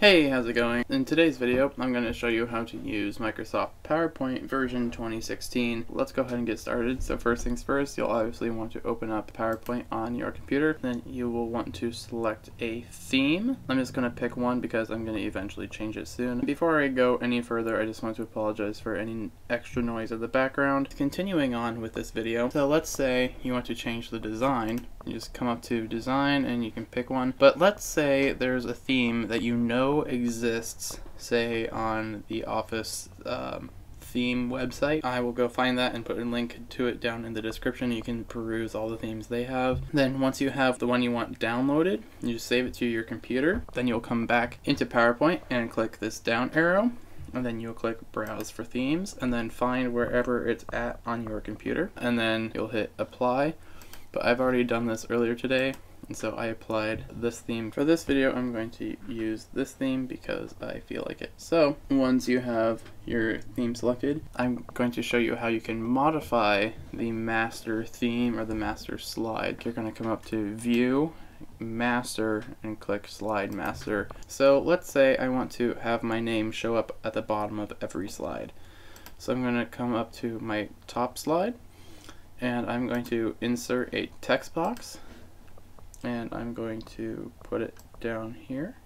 Hey, how's it going? In today's video, I'm going to show you how to use Microsoft PowerPoint version 2016. Let's go ahead and get started. So first things first, you'll obviously want to open up PowerPoint on your computer. Then you will want to select a theme. I'm just going to pick one because I'm going to eventually change it soon. Before I go any further, I just want to apologize for any extra noise in the background. Continuing on with this video, so let's say you want to change the design. You just come up to design and you can pick one. But let's say there's a theme that you know exists, say on the Office theme website. I will go find that and put a link to it down in the description. You can peruse all the themes they have. Then once you have the one you want downloaded, you just save it to your computer. Then you'll come back into PowerPoint and click this down arrow, and then you'll click browse for themes, and then find wherever it's at on your computer, and then you'll hit apply. But I've already done this earlier today, and so I applied this theme. For this video, I'm going to use this theme because I feel like it. So once you have your theme selected, I'm going to show you how you can modify the master theme or the master slide. You're going to come up to View, Master, and click Slide Master. So let's say I want to have my name show up at the bottom of every slide. So I'm going to come up to my top slide, and I'm going to insert a text box, and I'm going to put it down here.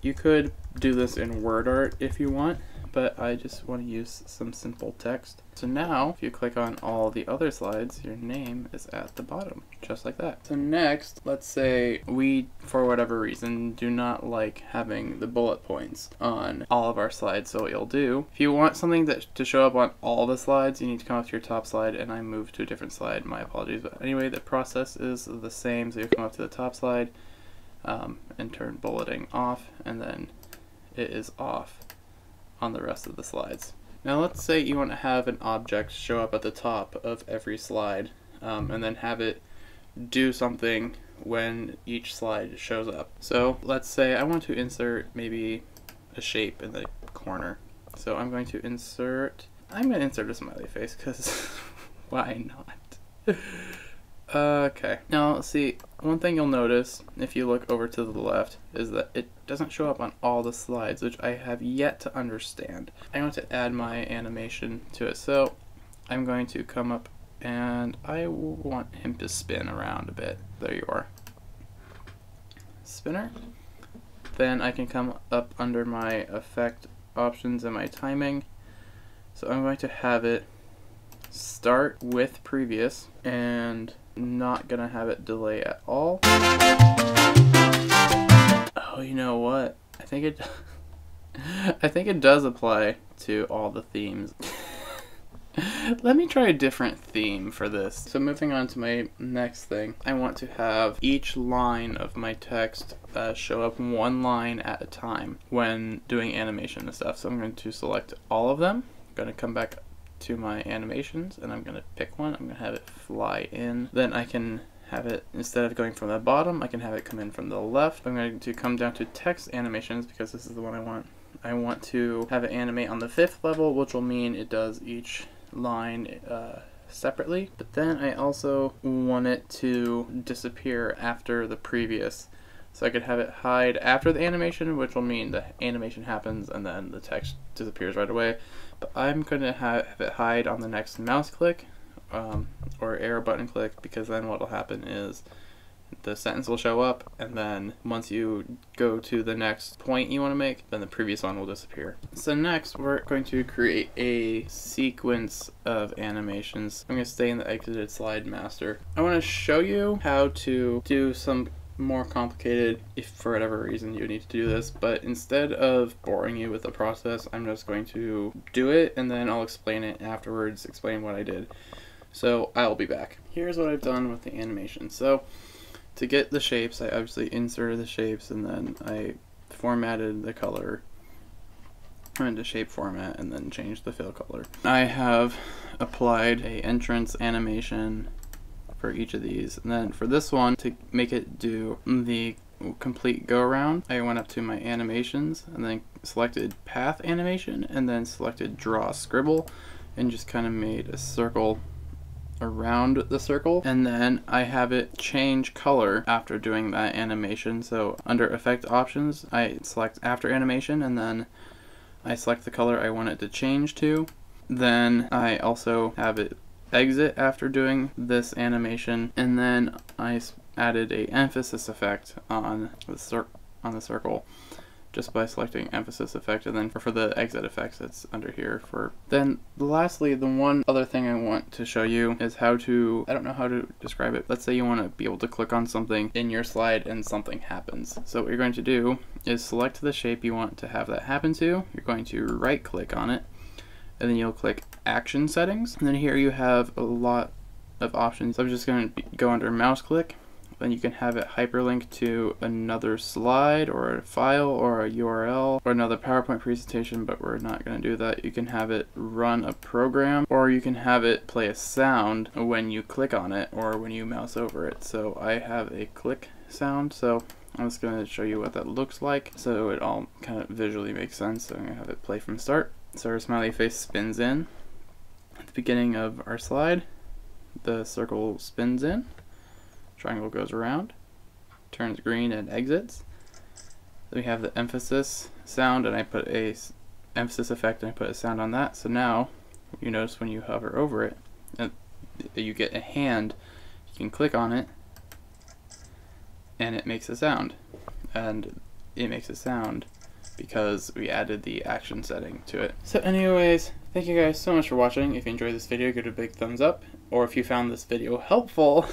You could do this in WordArt if you want, but I just want to use some simple text. So now, if you click on all the other slides, your name is at the bottom, just like that. So next, let's say we, for whatever reason, do not like having the bullet points on all of our slides. So what you'll do, if you want something to show up on all the slides, you need to come up to your top slide, and I moved to a different slide, my apologies. But anyway, the process is the same, so you come up to the top slide and turn bulleting off, and then it is off on the rest of the slides. Now let's say you want to have an object show up at the top of every slide and then have it do something when each slide shows up. So let's say I want to insert maybe a shape in the corner. So I'm going to insert a smiley face because why not? Okay, now see, one thing you'll notice if you look over to the left is that it doesn't show up on all the slides, which I have yet to understand. I want to add my animation to it, so I'm going to come up and I want him to spin around a bit. There you are. Spinner. Then I can come up under my effect options and my timing. So I'm going to have it start with previous and not gonna have it delay at all. Oh, you know what? I think it does apply to all the themes. Let me try a different theme for this. So moving on to my next thing, I want to have each line of my text show up one line at a time when doing animation and stuff. So I'm going to select all of them. I'm gonna come back to my animations, and I'm gonna pick one. I'm gonna have it fly in. Then I can have it, instead of going from the bottom, I can have it come in from the left. I'm going to come down to text animations because this is the one I want. I want to have it animate on the 5th level, which will mean it does each line separately. But then I also want it to disappear after the previous. So I could have it hide after the animation, which will mean the animation happens and then the text disappears right away. But I'm going to have it hide on the next mouse click or arrow button click, because then what will happen is the sentence will show up, and then once you go to the next point you want to make, then the previous one will disappear. So next we're going to create a sequence of animations. I'm going to stay in the exited slide master. I want to show you how to do some more complicated, if for whatever reason you need to do this, but instead of boring you with the process, I'm just going to do it, and then I'll explain it afterwards, explain what I did. So I'll be back. Here's what I've done with the animation. So to get the shapes, I obviously inserted the shapes, and then I formatted the color into shape format, and then changed the fill color. I have applied a entrance animation for each of these, and then for this one, to make it do the complete go around, I went up to my animations and then selected path animation, and then selected draw scribble, and just kind of made a circle around the circle, and then I have it change color after doing that animation. So under effect options, I select after animation, and then I select the color I want it to change to. Then I also have it exit after doing this animation, and then I added a emphasis effect on the circle just by selecting emphasis effect, and then for the exit effects it's under here. For then lastly, the one other thing I want to show you is how to, I don't know how to describe it. Let's say you want to be able to click on something in your slide and something happens. So what you're going to do is select the shape you want to have that happen to. You're going to right click on it, and then you'll click action settings, and then here you have a lot of options. I'm just going to go under mouse click. Then you can have it hyperlink to another slide or a file or a URL or another PowerPoint presentation, but we're not going to do that. You can have it run a program, or you can have it play a sound when you click on it or when you mouse over it. So I have a click sound, so I'm just going to show you what that looks like so it all kind of visually makes sense. So I'm going to have it play from start. So our smiley face spins in. At the beginning of our slide, the circle spins in. Triangle goes around, turns green, and exits. Then we have the emphasis sound, and I put a emphasis effect, and I put a sound on that. So now you notice when you hover over it, you get a hand. You can click on it, and it makes a sound. And it makes a sound because we added the action setting to it. So anyways, thank you guys so much for watching. If you enjoyed this video, give it a big thumbs up. Or if you found this video helpful,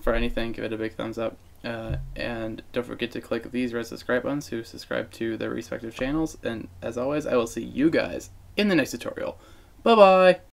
for anything, give it a big thumbs up, and don't forget to click these red subscribe buttons to subscribe to their respective channels, and as always, I will see you guys in the next tutorial. Bye bye!